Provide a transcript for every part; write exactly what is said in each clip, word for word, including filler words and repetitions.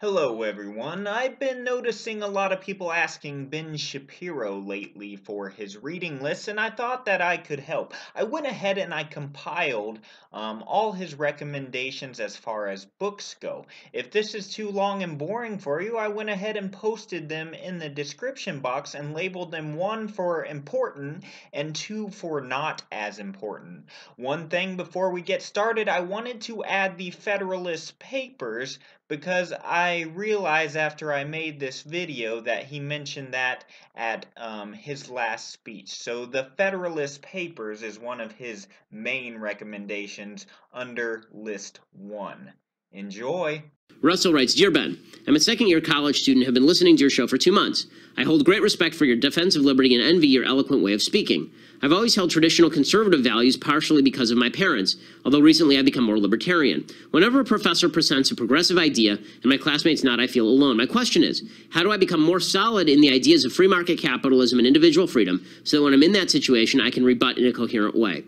Hello everyone, I've been noticing a lot of people asking Ben Shapiro lately for his reading list, and I thought that I could help. I went ahead and I compiled um, all his recommendations as far as books go. If this is too long and boring for you, I went ahead and posted them in the description box and labeled them one for important and two for not as important. One thing before we get started, I wanted to add the Federalist Papers because I realized after I made this video that he mentioned that at um, his last speech. So the Federalist Papers is one of his main recommendations under List one. Enjoy! Russell writes, Dear Ben, I'm a second-year college student and have been listening to your show for two months. I hold great respect for your defense of liberty and envy your eloquent way of speaking. I've always held traditional conservative values partially because of my parents, although recently I've become more libertarian. Whenever a professor presents a progressive idea and my classmates nod, I feel alone. My question is, how do I become more solid in the ideas of free market capitalism and individual freedom so that when I'm in that situation, I can rebut in a coherent way?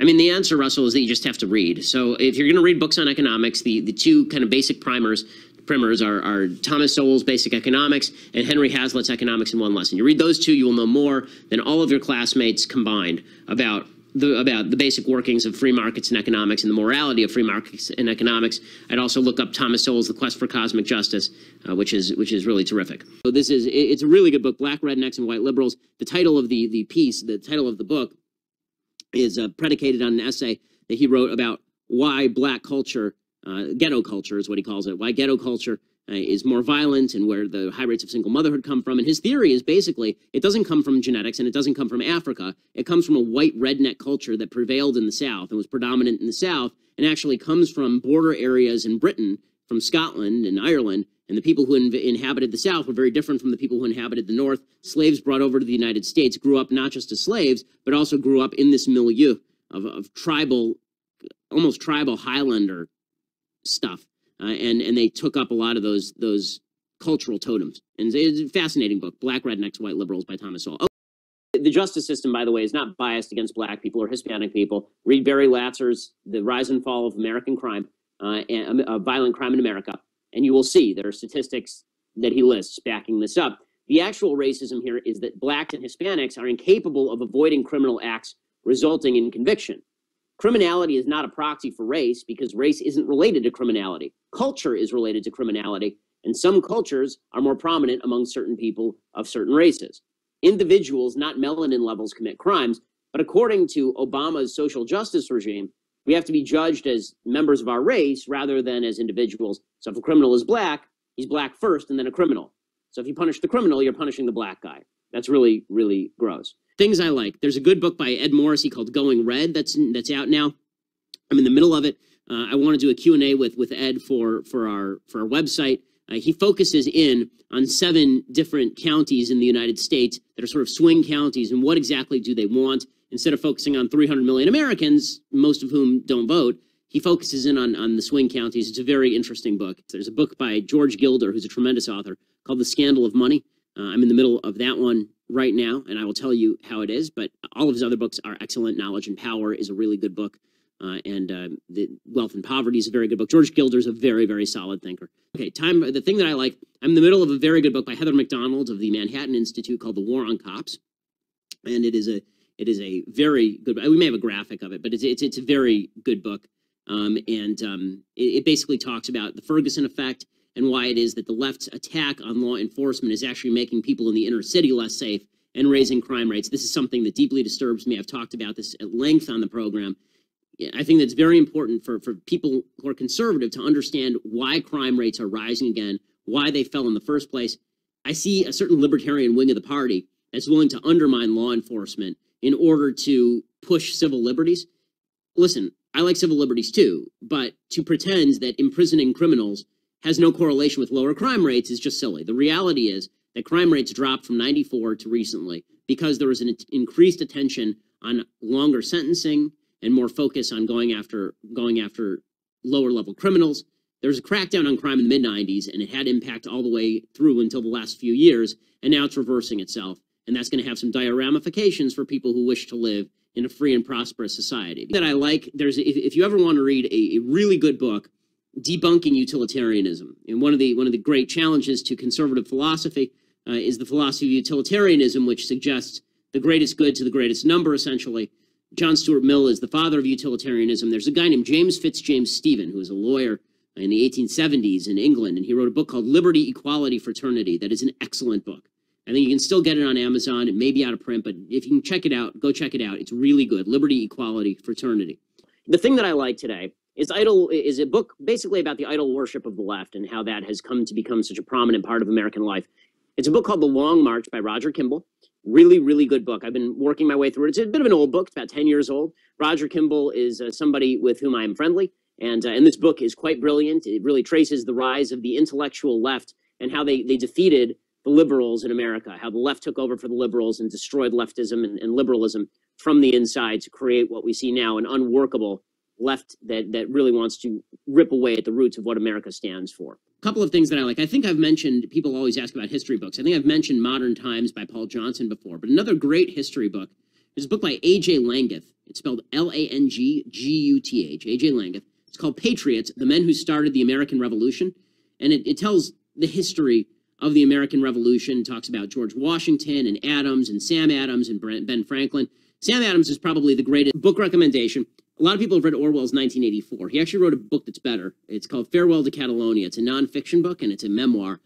I mean, the answer, Russell, is that you just have to read. So if you're going to read books on economics, the, the two kind of basic primers primers are, are Thomas Sowell's Basic Economics and Henry Hazlitt's Economics in One Lesson. You read those two, you will know more than all of your classmates combined about the, about the basic workings of free markets and economics and the morality of free markets and economics. I'd also look up Thomas Sowell's The Quest for Cosmic Justice, uh, which is which is really terrific. So this is it's a really good book, Black Rednecks and White Liberals. The title of the the piece, the title of the book, is uh, predicated on an essay that he wrote about why black culture, uh, ghetto culture is what he calls it, why ghetto culture uh, is more violent and where the high rates of single motherhood come from. And his theory is basically it doesn't come from genetics and it doesn't come from Africa. It comes from a white redneck culture that prevailed in the South and was predominant in the South and actually comes from border areas in Britain, from Scotland and Ireland. And the people who in inhabited the South were very different from the people who inhabited the North. Slaves brought over to the United States grew up not just as slaves, but also grew up in this milieu of, of tribal, almost tribal Highlander stuff. Uh, and, and they took up a lot of those, those cultural totems. And it's a fascinating book, Black Rednecks, White Liberals by Thomas Sowell. Oh, the justice system, by the way, is not biased against black people or Hispanic people. Read Barry Latzer's The Rise and Fall of American Crime, uh, and, uh, Violent Crime in America. And you will see there are statistics that he lists backing this up. The actual racism here is that blacks and Hispanics are incapable of avoiding criminal acts resulting in conviction. Criminality is not a proxy for race because race isn't related to criminality. Culture is related to criminality, and some cultures are more prominent among certain people of certain races. Individuals, not melanin levels, commit crimes, but according to Obama's social justice regime, we have to be judged as members of our race rather than as individuals. So if a criminal is black, he's black first and then a criminal. So if you punish the criminal, you're punishing the black guy. That's really, really gross. Things I like. There's a good book by Ed Morrissey called Going Red that's that's out now. I'm in the middle of it. Uh, I want to do a Q and A with, with Ed for, for, our, for our website. Uh, he focuses in on seven different counties in the United States that are sort of swing counties and what exactly do they want. Instead of focusing on three hundred million Americans, most of whom don't vote, he focuses in on, on the swing counties. It's a very interesting book. There's a book by George Gilder, who's a tremendous author, called The Scandal of Money. Uh, I'm in the middle of that one right now, and I will tell you how it is, but all of his other books are excellent. Knowledge and Power is a really good book, uh, and uh, the Wealth and Poverty is a very good book. George Gilder is a very, very solid thinker. Okay, time. The thing that I like, I'm in the middle of a very good book by Heather McDonald of the Manhattan Institute called The War on Cops, and it is a It is a very good, we may have a graphic of it, but it's, it's, it's a very good book. Um, and um, it, it basically talks about the Ferguson effect and why it is that the left's attack on law enforcement is actually making people in the inner city less safe and raising crime rates. This is something that deeply disturbs me. I've talked about this at length on the program. I think that's very important for, for people who are conservative to understand why crime rates are rising again, why they fell in the first place. I see a certain libertarian wing of the party that's willing to undermine law enforcement in order to push civil liberties. Listen, I like civil liberties too, but to pretend that imprisoning criminals has no correlation with lower crime rates is just silly. The reality is that crime rates dropped from ninety-four to recently because there was an increased attention on longer sentencing and more focus on going after going after lower level criminals. There was a crackdown on crime in the mid nineties, and it had impact all the way through until the last few years, and now it's reversing itself. And that's going to have some dire ramifications for people who wish to live in a free and prosperous society. That I like, there's if, if you ever want to read a, a really good book debunking utilitarianism. And one of the one of the great challenges to conservative philosophy uh, is the philosophy of utilitarianism, which suggests the greatest good to the greatest number, essentially. John Stuart Mill is the father of utilitarianism. There's a guy named James FitzJames Stephen, who is a lawyer in the eighteen seventies in England, and he wrote a book called Liberty, Equality, Fraternity. That is an excellent book. I think you can still get it on Amazon. It may be out of print, but if you can check it out, go check it out. It's really good. Liberty, Equality, Fraternity. The thing that I like today is idol is a book basically about the idol worship of the left and how that has come to become such a prominent part of American life. It's a book called The Long March by Roger Kimball. Really, really good book. I've been working my way through it. It's a bit of an old book. It's about ten years old. Roger Kimball is uh, somebody with whom I am friendly. And, uh, and this book is quite brilliant. It really traces the rise of the intellectual left and how they, they defeated the liberals in America, how the left took over for the liberals and destroyed leftism and, and liberalism from the inside to create what we see now, an unworkable left that, that really wants to rip away at the roots of what America stands for. A couple of things that I like. I think I've mentioned, people always ask about history books. I think I've mentioned Modern Times by Paul Johnson before, but another great history book is a book by A J. Langguth. It's spelled L A N G G U T H, A J. Langguth. It's called Patriots, The Men Who Started the American Revolution, and it, it tells the history of the American Revolution, talks about George Washington and Adams and Sam Adams and Ben Franklin. Sam Adams is probably the greatest book recommendation. A lot of people have read Orwell's nineteen eighty-four. He actually wrote a book that's better. It's called Farewell to Catalonia. It's a nonfiction book, and it's a memoir.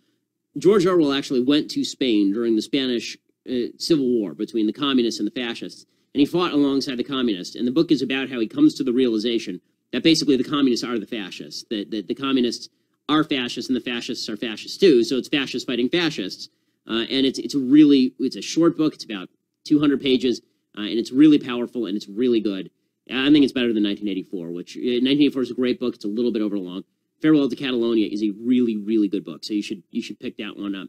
George Orwell actually went to Spain during the Spanish uh, Civil War between the communists and the fascists, and he fought alongside the communists. And the book is about how he comes to the realization that basically the communists are the fascists, that, that the communists are fascists and the fascists are fascists too. So it's fascists fighting fascists. Uh, and it's it's a really, it's a short book. It's about two hundred pages, uh, and it's really powerful, and it's really good. I think it's better than nineteen eighty-four, which uh, nineteen eighty-four is a great book. It's a little bit overlong. Farewell to Catalonia is a really, really good book, so you should you should pick that one up.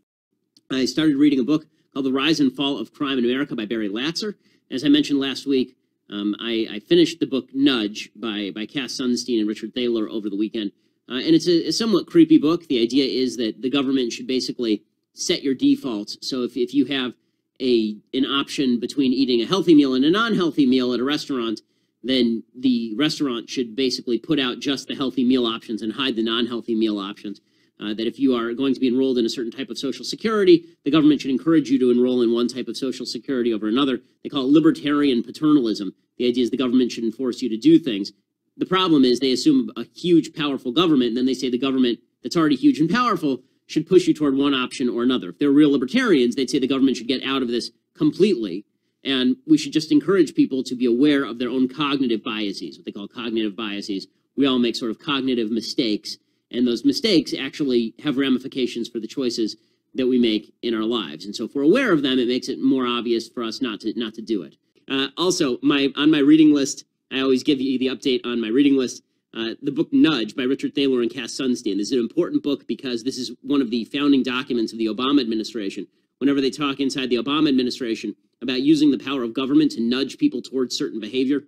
I started reading a book called The Rise and Fall of Crime in America by Barry Latzer. As I mentioned last week, um, I, I finished the book Nudge by, by Cass Sunstein and Richard Thaler over the weekend, uh, and it's a, a somewhat creepy book. The idea is that the government should basically set your defaults, so if, if you have a an option between eating a healthy meal and a non-healthy meal at a restaurant, then the restaurant should basically put out just the healthy meal options and hide the non-healthy meal options. Uh, that if you are going to be enrolled in a certain type of Social Security, the government should encourage you to enroll in one type of Social Security over another. They call it libertarian paternalism. The idea is the government should enforce you to do things. The problem is they assume a huge, powerful government, and then they say the government that's already huge and powerful should push you toward one option or another. If they're real libertarians, they'd say the government should get out of this completely. And we should just encourage people to be aware of their own cognitive biases, what they call cognitive biases. We all make sort of cognitive mistakes, and those mistakes actually have ramifications for the choices that we make in our lives. And so if we're aware of them, it makes it more obvious for us not to not to do it. Uh, also, my on my reading list, I always give you the update on my reading list, uh, the book Nudge by Richard Thaler and Cass Sunstein. This is an important book because this is one of the founding documents of the Obama administration. Whenever they talk inside the Obama administration about using the power of government to nudge people towards certain behavior,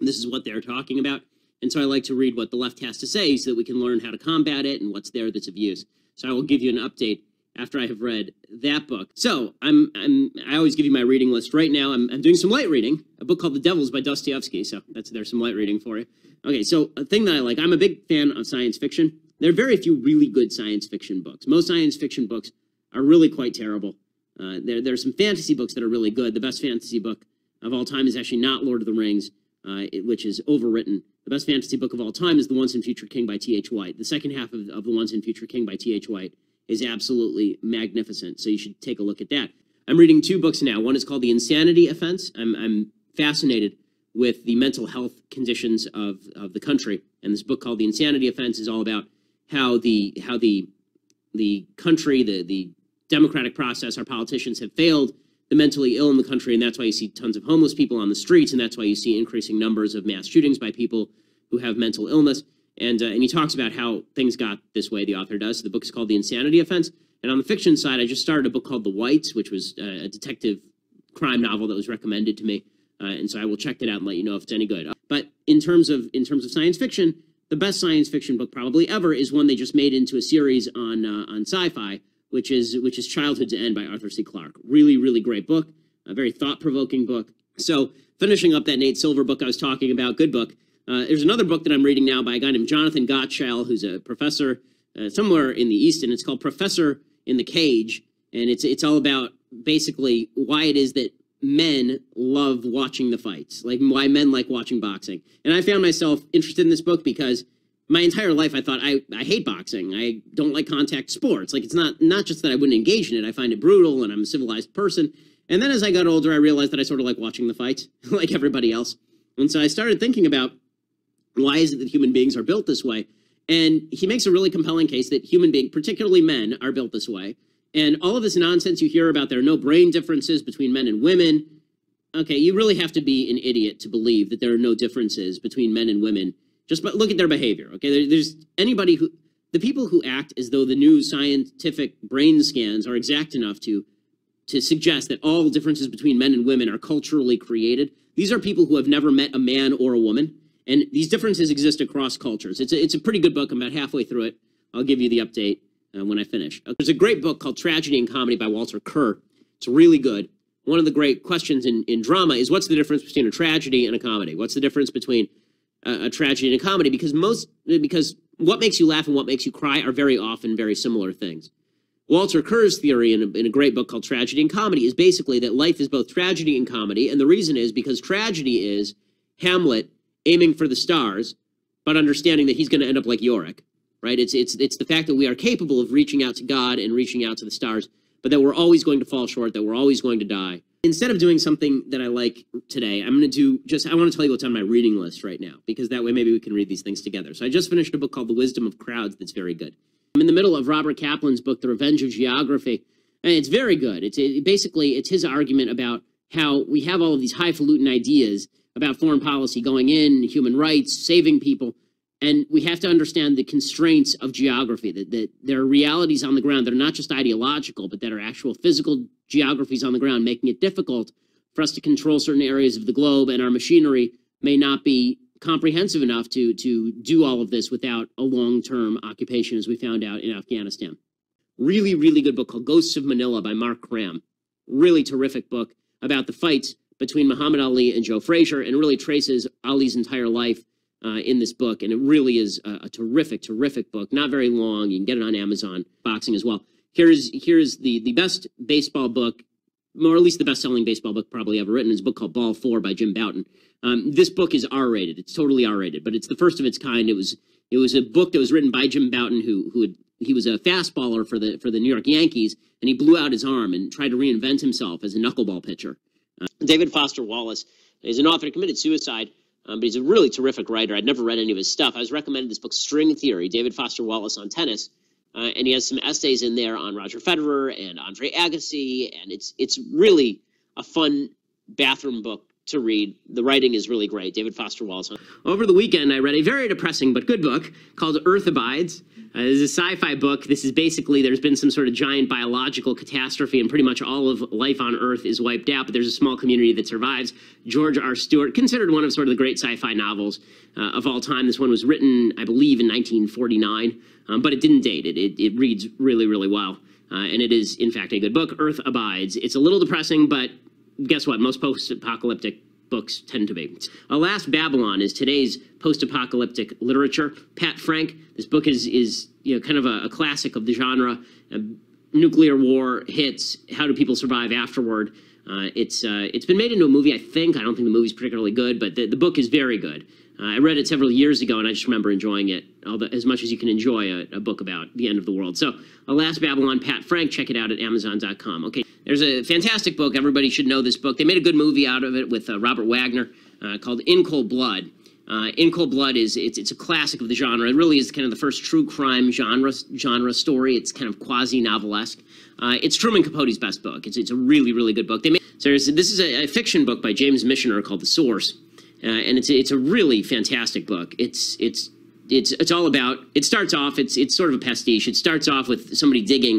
this is what they're talking about. And so I like to read what the left has to say so that we can learn how to combat it and what's there that's of use. So I will give you an update after I have read that book. So I'm, I'm, I always give you my reading list. Right now I'm, I'm doing some light reading, a book called The Devils by Dostoevsky. So that's, there's some light reading for you. Okay, so a thing that I like, I'm a big fan of science fiction. There are very few really good science fiction books. Most science fiction books are really quite terrible. Uh, there, there are some fantasy books that are really good. The best fantasy book of all time is actually not Lord of the Rings, uh, it, which is overwritten. The best fantasy book of all time is The Once and Future King by T H. White. The second half of, of The Once and Future King by T H. White is absolutely magnificent, so you should take a look at that. I'm reading two books now. One is called The Insanity Offense. I'm, I'm fascinated with the mental health conditions of, of the country, and this book called The Insanity Offense is all about how the, how the, the country, the, the democratic process, our politicians have failed the mentally ill in the country, and that's why you see tons of homeless people on the streets, and that's why you see increasing numbers of mass shootings by people who have mental illness. And, uh, and he talks about how things got this way, the author does. So the book is called The Insanity Offense. And on the fiction side, I just started a book called The Whites, which was uh, a detective crime novel that was recommended to me. Uh, and so I will check that out and let you know if it's any good. But in terms of, in terms of science fiction, the best science fiction book probably ever is one they just made into a series on, uh, on Sci-Fi, which is which is Childhood's End by Arthur C. Clarke. Really, really great book, a very thought-provoking book. So finishing up that Nate Silver book I was talking about, good book, Uh, there's another book that I'm reading now by a guy named Jonathan Gottschall, who's a professor uh, somewhere in the East, and it's called Professor in the Cage. And it's it's all about basically why it is that men love watching the fights, like why men like watching boxing. And I found myself interested in this book because my entire life I thought I, I hate boxing. I don't like contact sports. Like, it's not not just that I wouldn't engage in it. I find it brutal, and I'm a civilized person. And then as I got older, I realized that I sort of like watching the fights, like everybody else. And so I started thinking about, why is it that human beings are built this way? And he makes a really compelling case that human beings, particularly men, are built this way. And all of this nonsense you hear about, there are no brain differences between men and women. Okay, you really have to be an idiot to believe that there are no differences between men and women. Just but look at their behavior, okay? There's anybody who, the people who act as though the new scientific brain scans are exact enough to, to suggest that all differences between men and women are culturally created. These are people who have never met a man or a woman, and these differences exist across cultures. It's a, it's a pretty good book. I'm about halfway through it. I'll give you the update uh, when I finish. Uh, there's a great book called Tragedy and Comedy by Walter Kerr. It's really good. One of the great questions in, in drama is, what's the difference between a tragedy and a comedy? What's the difference between a tragedy and a comedy, because most because what makes you laugh and what makes you cry are very often very similar things. Walter Kerr's theory in a, in a great book called Tragedy and Comedy is basically that life is both tragedy and comedy, and the reason is because tragedy is Hamlet aiming for the stars but understanding that he's going to end up like Yorick, right? It's, it's, it's the fact that we are capable of reaching out to God and reaching out to the stars, but that we're always going to fall short, that we're always going to die. Instead of doing something that I like today, I'm going to do just, I want to tell you what's on my reading list right now, because that way maybe we can read these things together. So I just finished a book called The Wisdom of Crowds that's very good. I'm in the middle of Robert Kaplan's book, The Revenge of Geography, and it's very good. It's it, basically, it's his argument about how we have all of these highfalutin ideas about foreign policy going in, human rights, saving people, and we have to understand the constraints of geography, that, that there are realities on the ground that are not just ideological, but that are actual physical geographies on the ground, making it difficult for us to control certain areas of the globe, and our machinery may not be comprehensive enough to, to do all of this without a long-term occupation, as we found out in Afghanistan. Really, really good book called Ghosts of Manila by Mark Cram. Really terrific book about the fights between Muhammad Ali and Joe Frazier, and really traces Ali's entire life Uh, in this book, and it really is a, a terrific, terrific book. Not very long. You can get it on Amazon Boxing as well. Here's here's the the best baseball book, or at least the best-selling baseball book probably ever written. It's a book called Ball Four by Jim Bouton. Um, this book is R rated. It's totally R rated, but it's the first of its kind. It was it was a book that was written by Jim Bouton, who who had, he was a fastballer for the for the New York Yankees, and he blew out his arm and tried to reinvent himself as a knuckleball pitcher. Uh, David Foster Wallace is an author who committed suicide. Um, but he's a really terrific writer. I'd never read any of his stuff. I was recommended this book, String Theory, David Foster Wallace on tennis. Uh, and he has some essays in there on Roger Federer and Andre Agassi. And it's it's really a fun bathroom book to read. The writing is really great. David Foster Wallace. Over the weekend, I read a very depressing but good book called Earth Abides. Uh, this is a sci-fi book. This is basically, there's been some sort of giant biological catastrophe, and pretty much all of life on Earth is wiped out, but there's a small community that survives. George R. Stewart, considered one of sort of the great sci-fi novels uh, of all time. This one was written, I believe, in nineteen forty-nine, um, but it didn't date. It, it, it reads really, really well, uh, and it is, in fact, a good book, Earth Abides. It's a little depressing, but guess what? Most post-apocalyptic books tend to be. Alas, Babylon is today's post-apocalyptic literature. Pat Frank, this book is, is you know, kind of a, a classic of the genre. Uh, nuclear war hits, how do people survive afterward? Uh, it's, uh, it's been made into a movie, I think. I don't think the movie's particularly good, but the, the book is very good. Uh, I read it several years ago, and I just remember enjoying it, although, as much as you can enjoy a, a book about the end of the world. So, Alas, Babylon, Pat Frank, check it out at Amazon dot com. Okay, there's a fantastic book. Everybody should know this book. They made a good movie out of it with uh, Robert Wagner uh, called In Cold Blood. Uh, In Cold Blood is it's, it's a classic of the genre. It really is kind of the first true crime genre genre story. It's kind of quasi-novelesque. Uh, it's Truman Capote's best book. It's, it's a really, really good book. They made, so this is a, a fiction book by James Michener called The Source. Uh, and it's it's a really fantastic book. It's it's it's it's all about. It starts off. It's it's sort of a pastiche. It starts off with somebody digging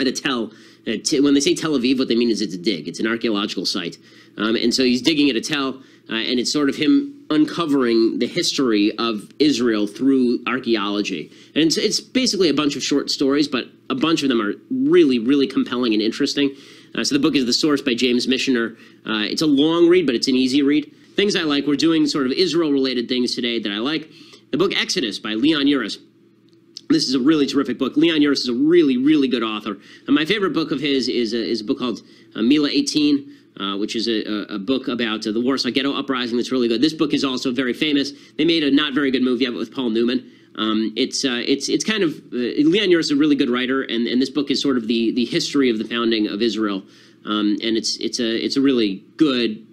at a tell. Uh, t when they say Tel Aviv, what they mean is it's a dig. It's an archaeological site, um, and so he's digging at a tell, uh, and it's sort of him uncovering the history of Israel through archaeology. And it's, it's basically a bunch of short stories, but a bunch of them are really really compelling and interesting. Uh, so the book is The Source by James Michener. Uh, it's a long read, but it's an easy read. things I like. We're doing sort of Israel-related things today that I like. The book Exodus by Leon Uris. This is a really terrific book. Leon Uris is a really, really good author. And my favorite book of his is a, is a book called uh, Mila eighteen, uh, which is a, a book about uh, the Warsaw Ghetto Uprising that's really good. This book is also very famous. They made a not very good movie of it with Paul Newman. Um, it's, uh, it's, it's kind of, uh, Leon Uris is a really good writer, and, and this book is sort of the, the history of the founding of Israel. Um, and it's, it's, a, it's a really good,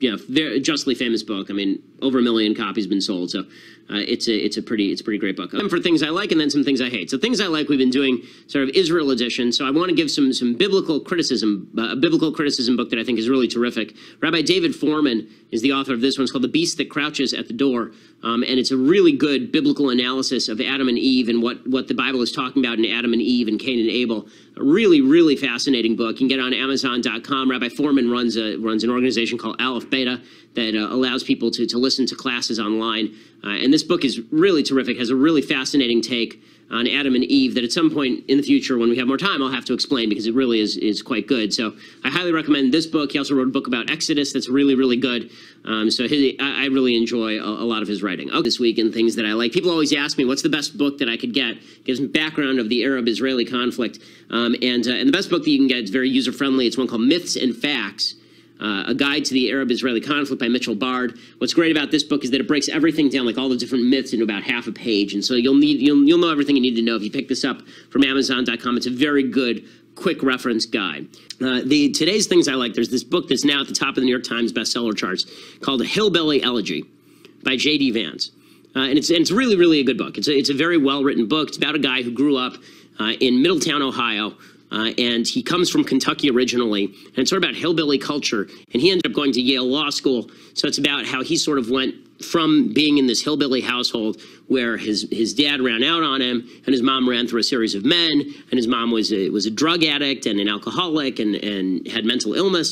you know, very justly famous book. I mean, over a million copies been sold, so uh, it's a it's a pretty it's a pretty great book. Um, for things I like and then some things I hate. So things I like, we've been doing sort of Israel edition. So I want to give some some biblical criticism, uh, a biblical criticism book that I think is really terrific. Rabbi David Foreman is the author of this one. It's called The Beast That Crouches at the Door, um, and it's a really good biblical analysis of Adam and Eve and what what the Bible is talking about in Adam and Eve and Cain and Abel. A really really fascinating book. You can get it on Amazon dot com. Rabbi Foreman runs a runs an organization called Aleph Beta that uh, allows people to to listen to classes online, uh, and this book is really terrific. Has a really fascinating take on Adam and Eve that at some point in the future, when we have more time, I'll have to explain, because it really is is quite good. So I highly recommend this book. He also wrote a book about Exodus that's really really good. Um, so his, I, I really enjoy a, a lot of his writing. Okay, this week and things that I like. People always ask me what's the best book that I could get. It gives me background of the Arab-Israeli conflict, um, and uh, and the best book that you can get. It's very user friendly. It's one called Myths and Facts. Uh, a Guide to the Arab-Israeli Conflict by Mitchell Bard. What's great about this book is that it breaks everything down, like all the different myths, into about half a page. And so you'll need you'll, you'll know everything you need to know if you pick this up from Amazon dot com. It's a very good, quick reference guide. Uh, the today's things I like, there's this book that's now at the top of the New York Times bestseller charts called A Hillbilly Elegy by J D. Vance. Uh, and, it's, and it's really, really a good book. It's a, it's a very well-written book. It's about a guy who grew up uh, in Middletown, Ohio, Uh, and he comes from Kentucky originally, and it's sort of about hillbilly culture, and he ended up going to Yale Law School, so it's about how he sort of went from being in this hillbilly household where his his dad ran out on him, and his mom ran through a series of men, and his mom was a, was a drug addict and an alcoholic and, and had mental illness,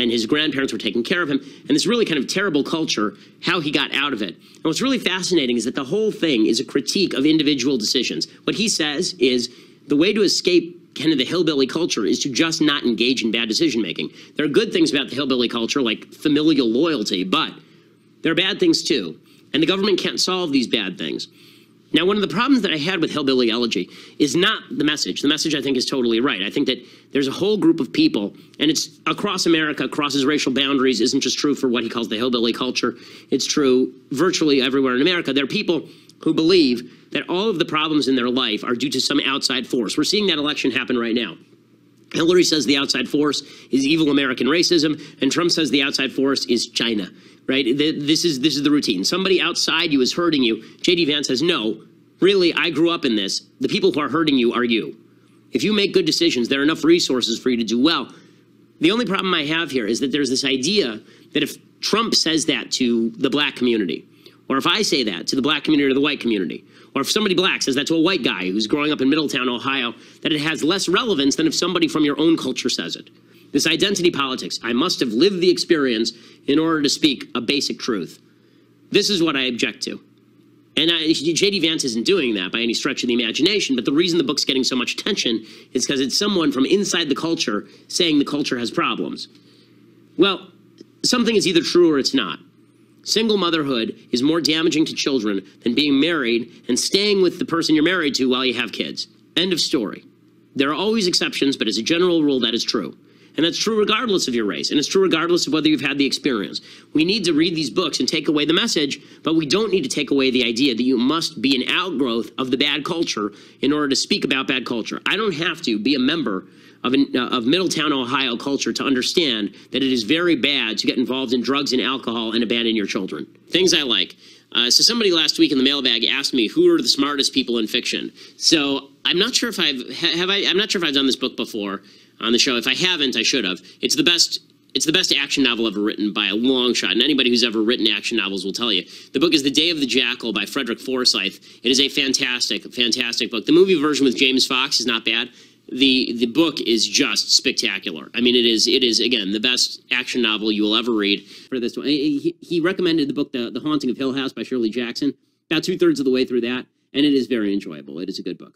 and his grandparents were taking care of him, and this really kind of terrible culture, how he got out of it. And what's really fascinating is that the whole thing is a critique of individual decisions. What he says is the way to escape kind of the hillbilly culture is to just not engage in bad decision making. There are good things about the hillbilly culture, like familial loyalty, but there are bad things too, and the government can't solve these bad things. Now, one of the problems that I had with Hillbilly Elegy is not the message. The message, I think, is totally right. I think that there's a whole group of people, and it's across America, crosses racial boundaries, isn't just true for what he calls the hillbilly culture. It's true virtually everywhere in America. There are people who believe that all of the problems in their life are due to some outside force. We're seeing that election happen right now. Hillary says the outside force is evil American racism, and Trump says the outside force is China, right? This is, this is the routine. Somebody outside you is hurting you. J D. Vance says, no, really, I grew up in this. The people who are hurting you are you. If you make good decisions, there are enough resources for you to do well. The only problem I have here is that there's this idea that if Trump says that to the black community, or if I say that to the black community or the white community, or if somebody black says that to a white guy who's growing up in Middletown, Ohio, that it has less relevance than if somebody from your own culture says it. This identity politics, I must have lived the experience in order to speak a basic truth. This is what I object to. And I, J D. Vance isn't doing that by any stretch of the imagination, but the reason the book's getting so much attention is because it's someone from inside the culture saying the culture has problems. Well, something is either true or it's not. Single motherhood is more damaging to children than being married and staying with the person you're married to while you have kids. End of story. There are always exceptions, but as a general rule, that is true. And that's true regardless of your race, and it's true regardless of whether you've had the experience. We need to read these books and take away the message, but we don't need to take away the idea that you must be an outgrowth of the bad culture in order to speak about bad culture. I don't have to be a member of, an, uh, of Middletown, Ohio culture to understand that it is very bad to get involved in drugs and alcohol and abandon your children. Things I like. Uh, so somebody last week in the mailbag asked me, who are the smartest people in fiction? So I'm not sure if I've have I I'm not sure if I've done this book before on the show. If I haven't, I should have. It's the best. It's the best action novel ever written by a long shot, and anybody who's ever written action novels will tell you. The book is The Day of the Jackal by Frederick Forsyth. It is a fantastic, fantastic book. The movie version with James Fox is not bad. The the book is just spectacular. I mean, it is, it is again, the best action novel you will ever read. For this one, he, he recommended the book The, the Haunting of Hill House by Shirley Jackson. About two-thirds of the way through that, and it is very enjoyable. It is a good book.